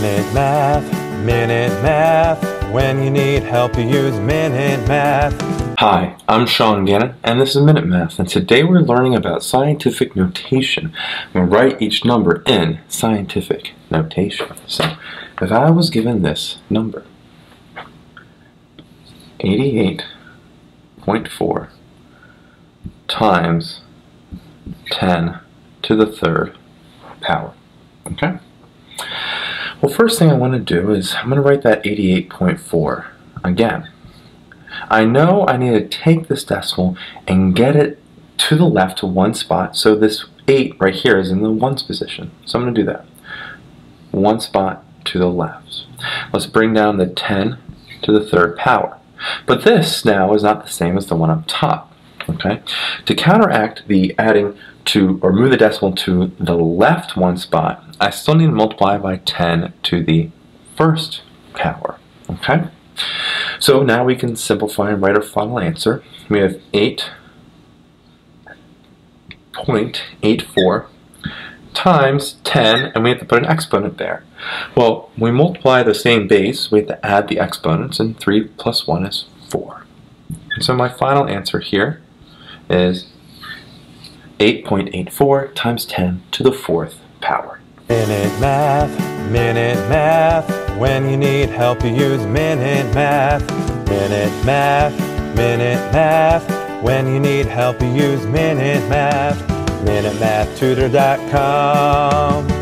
Minute Math, Minute Math. When you need help, you use Minute Math. Hi, I'm Sean Gannon, and this is Minute Math, and today we're learning about scientific notation. We'll write each number in scientific notation. So, if I was given this number, 88.4 times 10 to the third power, okay? Well, first thing I want to do is I'm going to write that 88.4 again. I know I need to take this decimal and get it to the left to one spot, so this 8 right here is in the ones position. So I'm going to do that. One spot to the left. Let's bring down the 10 to the third power. But this now is not the same as the one up top. Okay? To counteract the adding to, or move the decimal to the left one spot, I still need to multiply by 10 to the first power. Okay? So now we can simplify and write our final answer. We have 8.84 times 10, and we have to put an exponent there. Well, we multiply the same base, we have to add the exponents, and 3 plus 1 is 4. So my final answer here is 8.84 times 10 to the fourth power. Minute Math, Minute Math. When you need help, you use Minute Math. Minute Math, Minute Math. When you need help, you use Minute Math. MinuteMathTutor.com